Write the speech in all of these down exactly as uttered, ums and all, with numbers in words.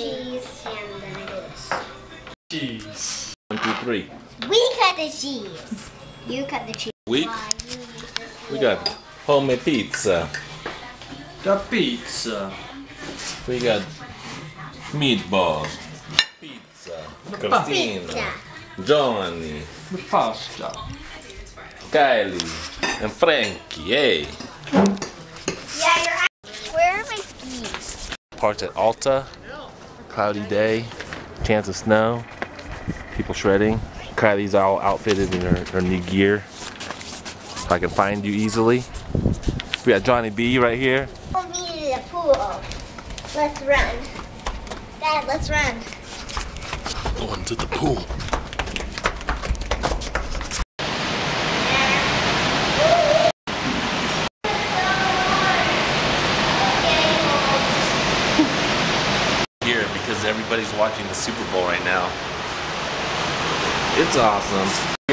cheese and then I do this. Cheese. One, two, three. We cut the cheese. You cut the cheese. We, we got homemade pizza. The pizza. We got meatball. Pizza. Christina. Johnny. The pasta. Kylie. And Frankie. Hey. Yeah, you're out. Where are my skis? Parked at Alta. Cloudy day. Chance of snow. People shredding. Kylie's all outfitted in her, her new gear. If I can find you easily. We got Johnny B right here. Pull me to the pool. Let's run. Dad, let's run. Going to the pool. Here, because everybody's watching the Super Bowl right now. It's awesome.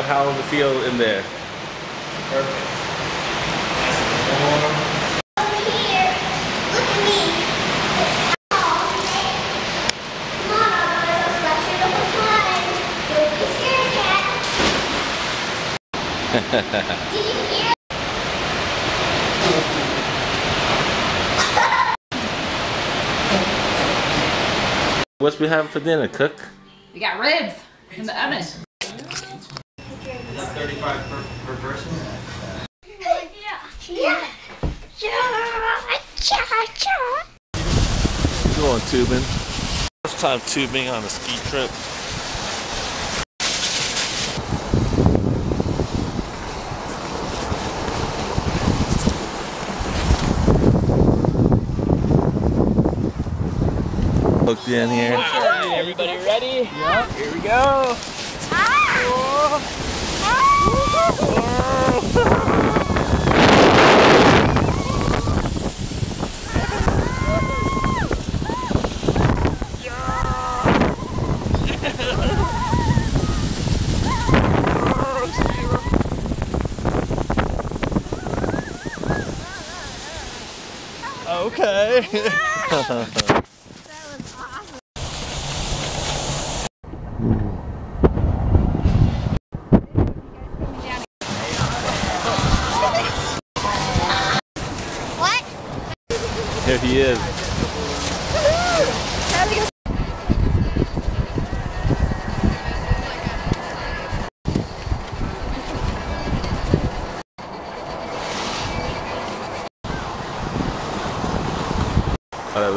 How does it feel in there? Perfect. Over here. Look at me. It's all day. Come on, Alta. Let's watch it the whole time. Don't be scared, Dad. Did you hear? What's we having for dinner, Cook? We got ribs in the oven. thirty-five per, per person? Yeah. We're going tubing. First time tubing on a ski trip. Looked in here. Right, everybody ready? Yeah. Here we go. Ah. Whoa. Ah. Whoa. Okay. That was awesome. What? There he is. Uh,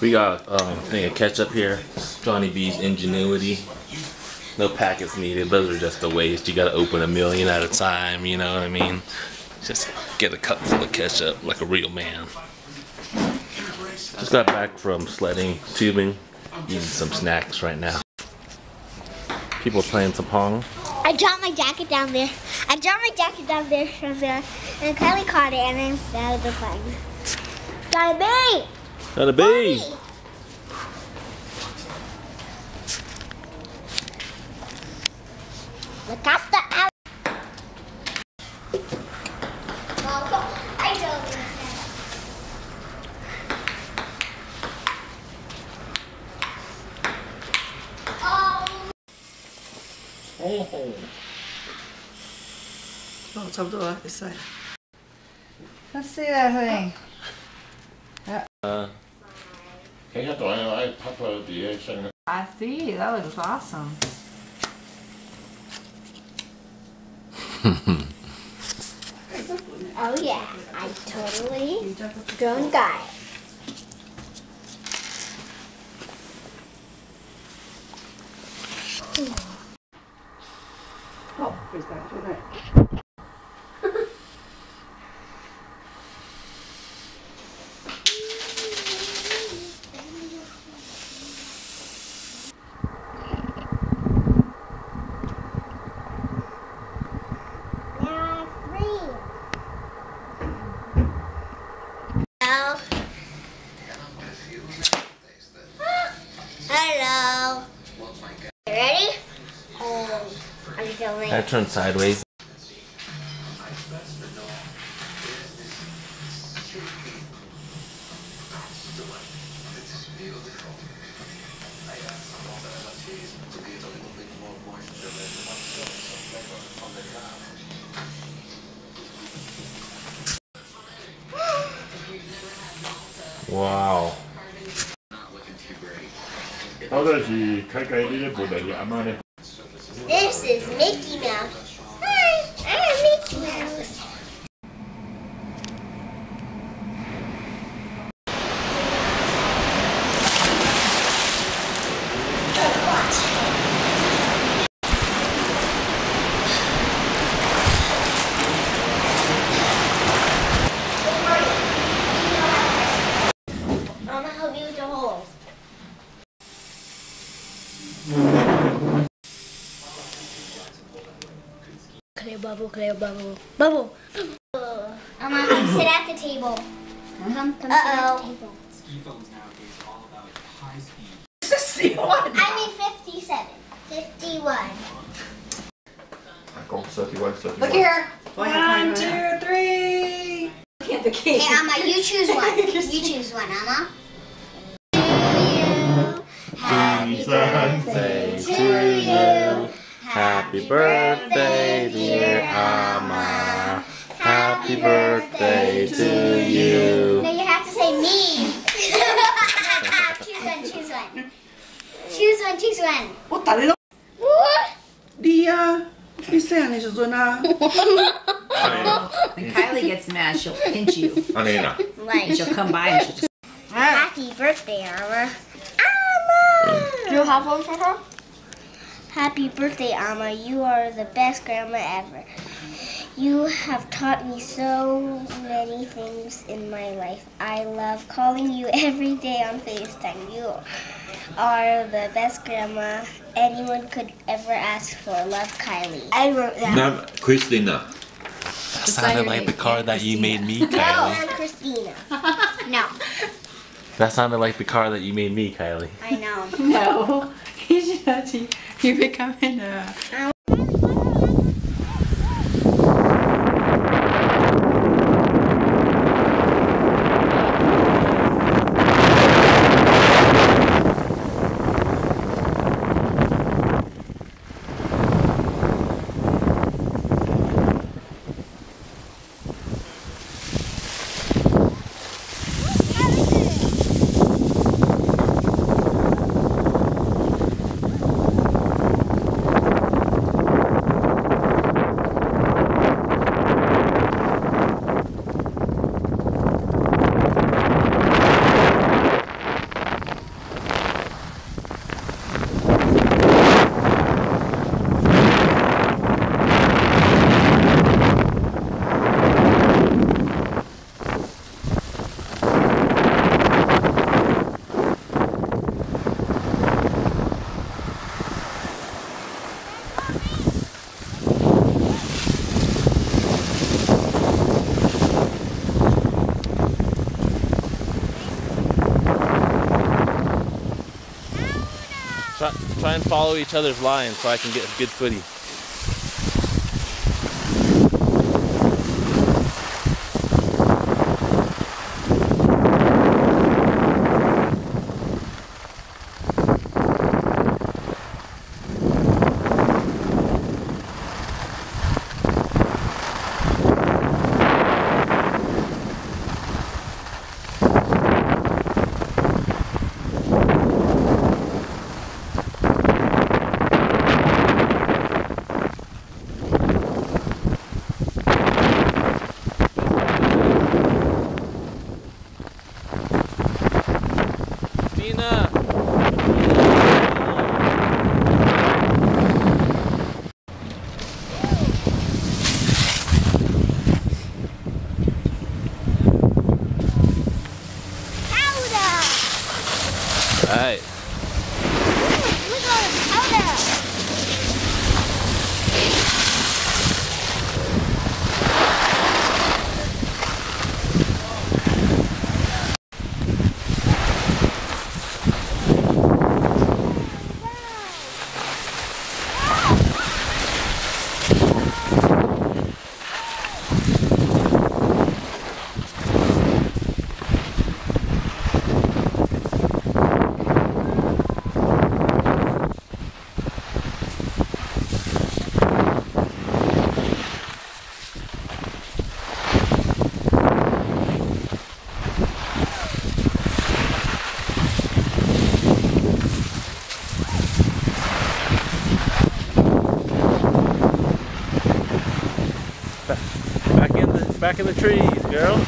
we got um, a thing of ketchup here. Johnny B's ingenuity. No packets needed. Those are just a waste. You gotta open a million at a time, you know what I mean? Just get a cup full of ketchup like a real man. Just got back from sledding, tubing. Eating some snacks right now. People playing some Pong. I dropped my jacket down there. I dropped my jacket down there from there. And Kylie caught it and then that was the fun. Got a bee! Got a bee! Look out the out! Oh, it's up to this side. Let's see that thing. Yeah. Uh, I see. That looks awesome. Oh yeah, I totally don't got it. Is that right? Yeah, free. Hello. Hello. You ready? silly. I turned sideways. Wow. This is Mickey Mouse. Hi, I'm Mickey Mouse. Clear bubble, clear bubble, bubble. Mama, come sit at the table. Come, come uh -oh. sit at the table. Ski films nowadays are all about high speed. I mean fifty-seven, fifty-one. thirty-one, thirty-one. Look here. One, two, three. Look at the cake. Hey, Amma, you choose one. You choose one, Amma. To you, happy birthday to you. Happy birthday, dear Amma. Happy birthday to you. No, you have to say me. Choose one, choose one. Choose one, choose one. What the hell? What? Dia, what are you saying? It's Zona. When Kylie gets mad, she'll pinch you. Anina. Right. She'll come by and she'll just... Happy birthday, Amma. Amma! Do you have one for her? Happy birthday, Amma. You are the best grandma ever. You have taught me so many things in my life. I love calling you every day on FaceTime. You are the best grandma anyone could ever ask for. Love, Kylie. I wrote that. No, Christina. That sounded like the card that you made me, Kylie. No, I'm Christina. No. That sounded like the card that you made me, Kylie. I know. No. You're becoming a... Um. Try, try and follow each other's lines so I can get a good footy. back in the trees, girl.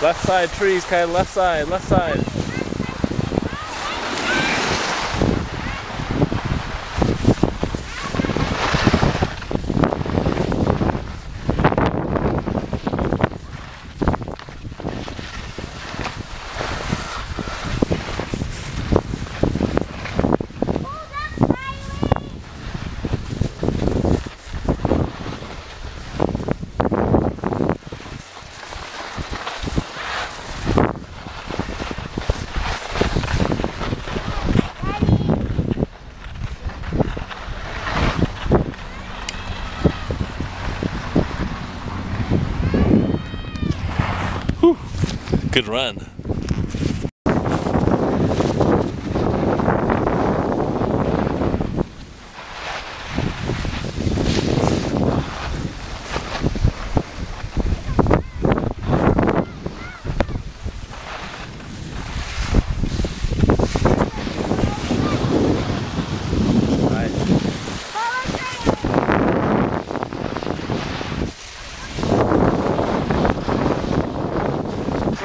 Left side trees, Kyle, left side, left side. Good run.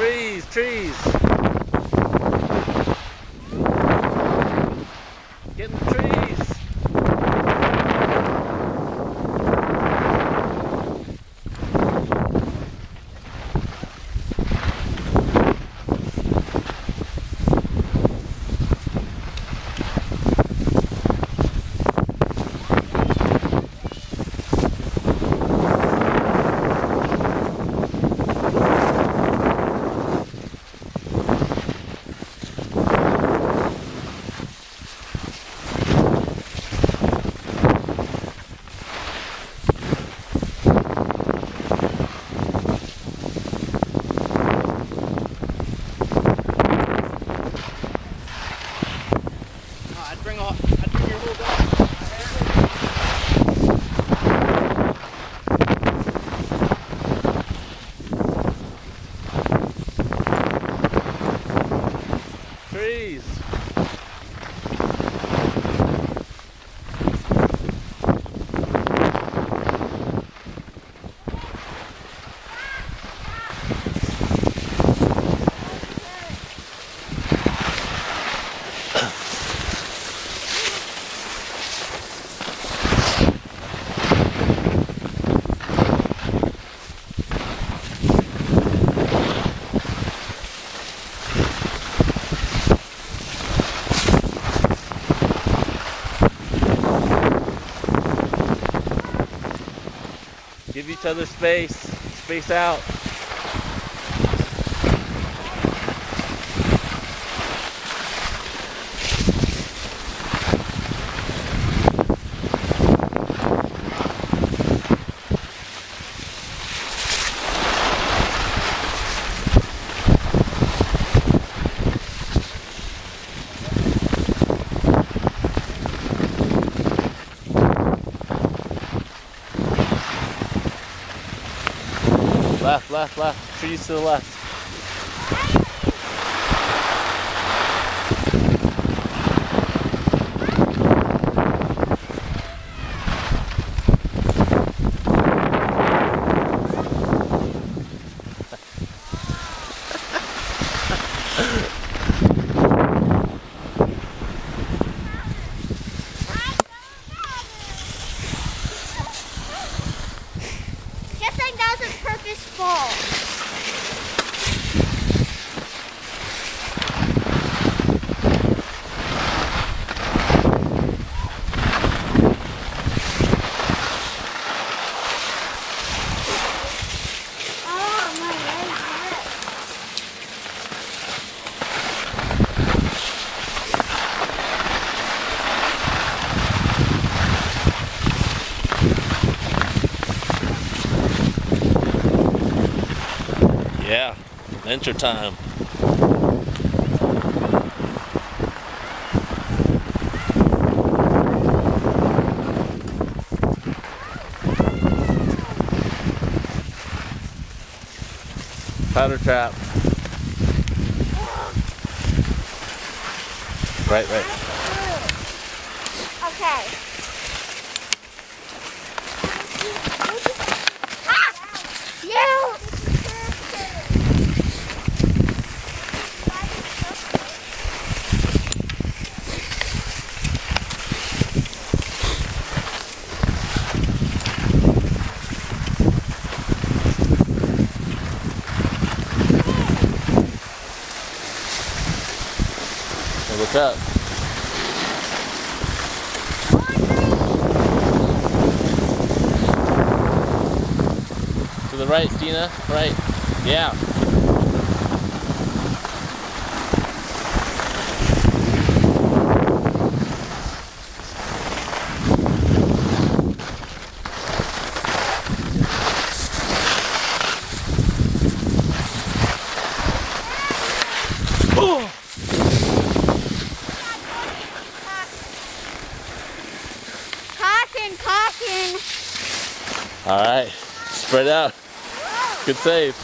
Trees, trees. Get in the trees. Trees. Give each other space, space out. Left, left, left. Trees to the left. Yeah, winter time. Powder trap. Right, right. Okay. Look up. To the right, Dina. Right. Yeah. Oh! All right, spread out. Good save.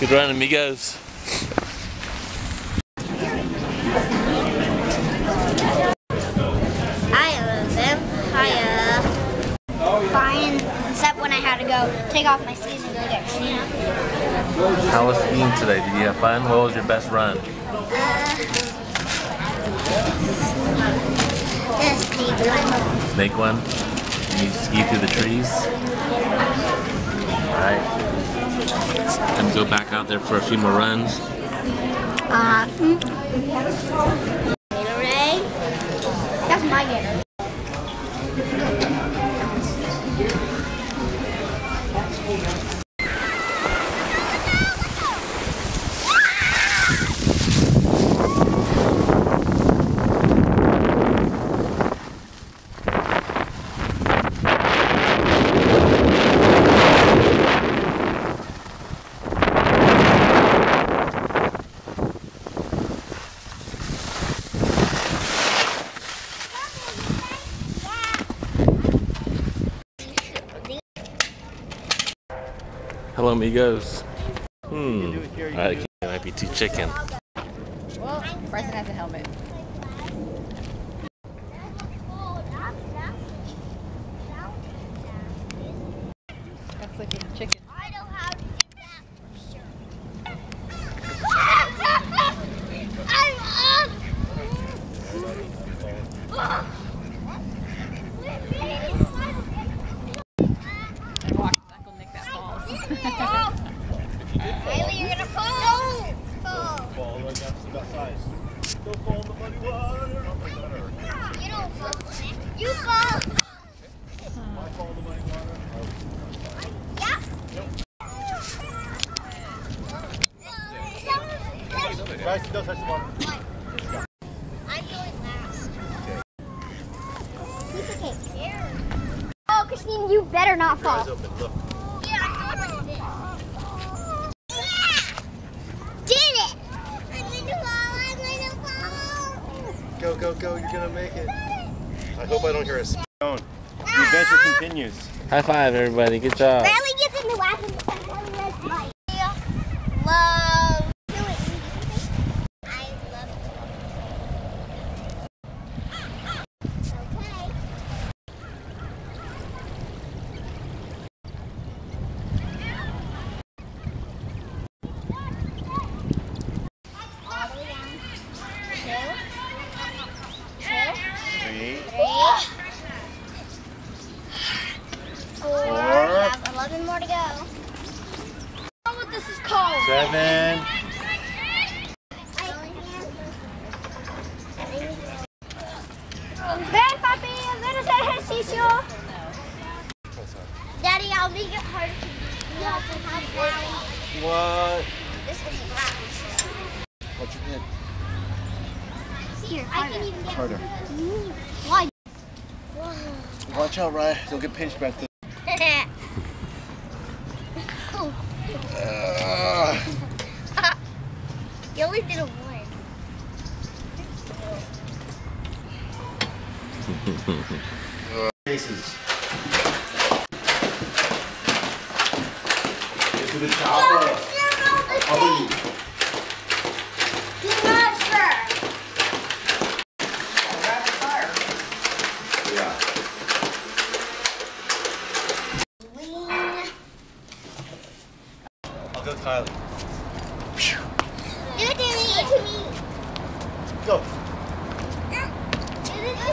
Good run, amigos. I was in higher. Fine, except when I had to go take off my skis and go get Christina. How was skiing today? Did you have fun? What was your best run? Uh, snake one. Snake one? Did you ski through the trees? All right. And go back out there for a few more runs. Uh, mm-hmm. Gatorade. That's my Gatorade. Hello, amigos. Hmm. I can't, it might be too chicken. Well, Bryson has a helmet. That's like a chicken. I know how to do that for sure. I'm up. You fall! I fall in the muddy water. Yeah? Nope. Guys, don't touch the water. I'm going last. Piece of cake. Oh, Christine, you better not fall. Your eyes open, look. Yeah, I know what I did. Yeah! Did it! I'm going to fall, I'm going to fall! Go, go, go, you're going to make it. I hope I don't hear a stone. The adventure continues. High five, everybody. Good job. Riley gets in the lap and I love doing I love it. Okay. All the way down. Two. eleven more to go. I don't know what this is called. Seven. Hey, Papi, I'm going to say ejercicio. Daddy, I'll make it hard to do. No, it's what? This is loud. What's your pin? Here, I can even get harder. Why? Watch out, Ryan. Don't get pinched back there. Uh. You only did a one. Faces. Get to the top. Don't stir on the cake. Go, Kylie. Do it to me. To me. Go. Do it to me. Do it to me.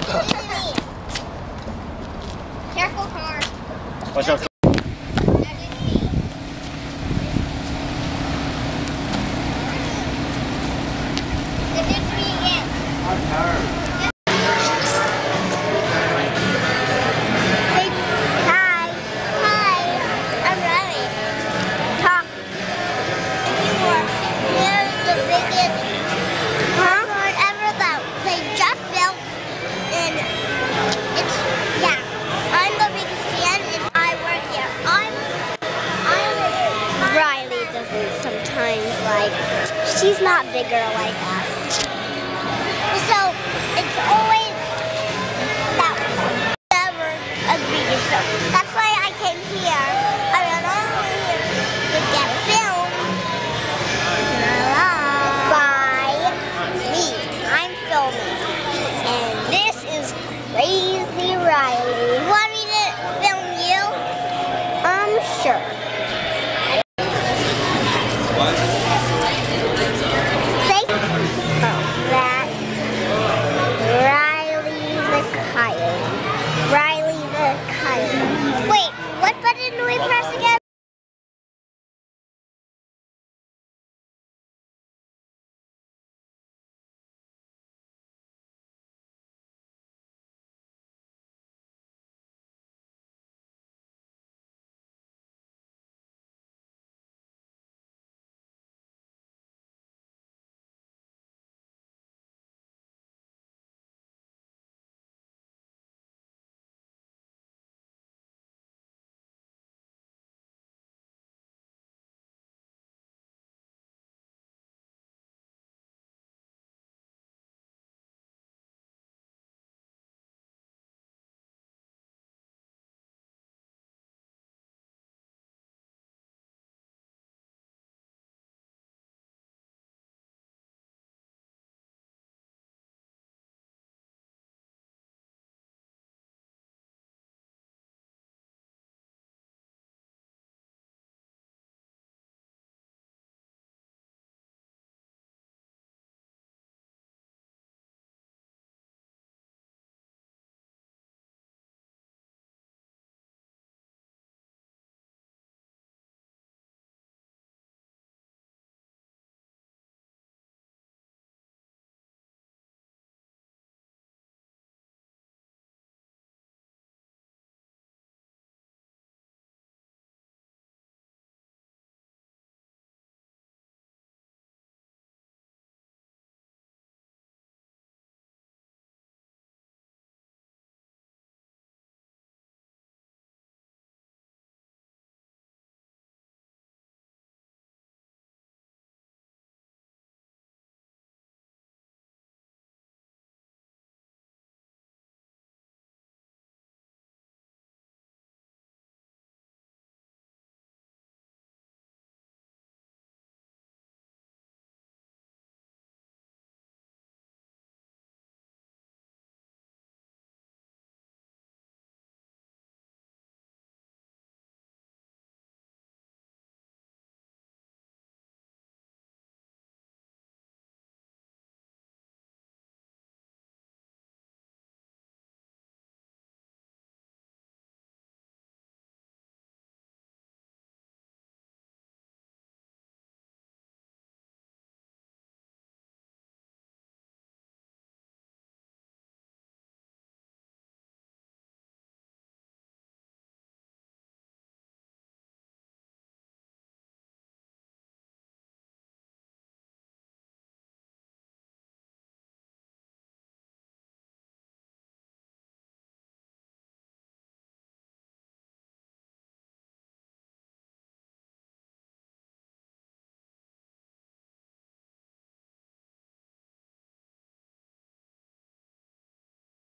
Do it to me. Careful, car. Watch out. Do it to me again. I'm tired. She's not bigger like us. So it's always that one. Never a bigger. So that's why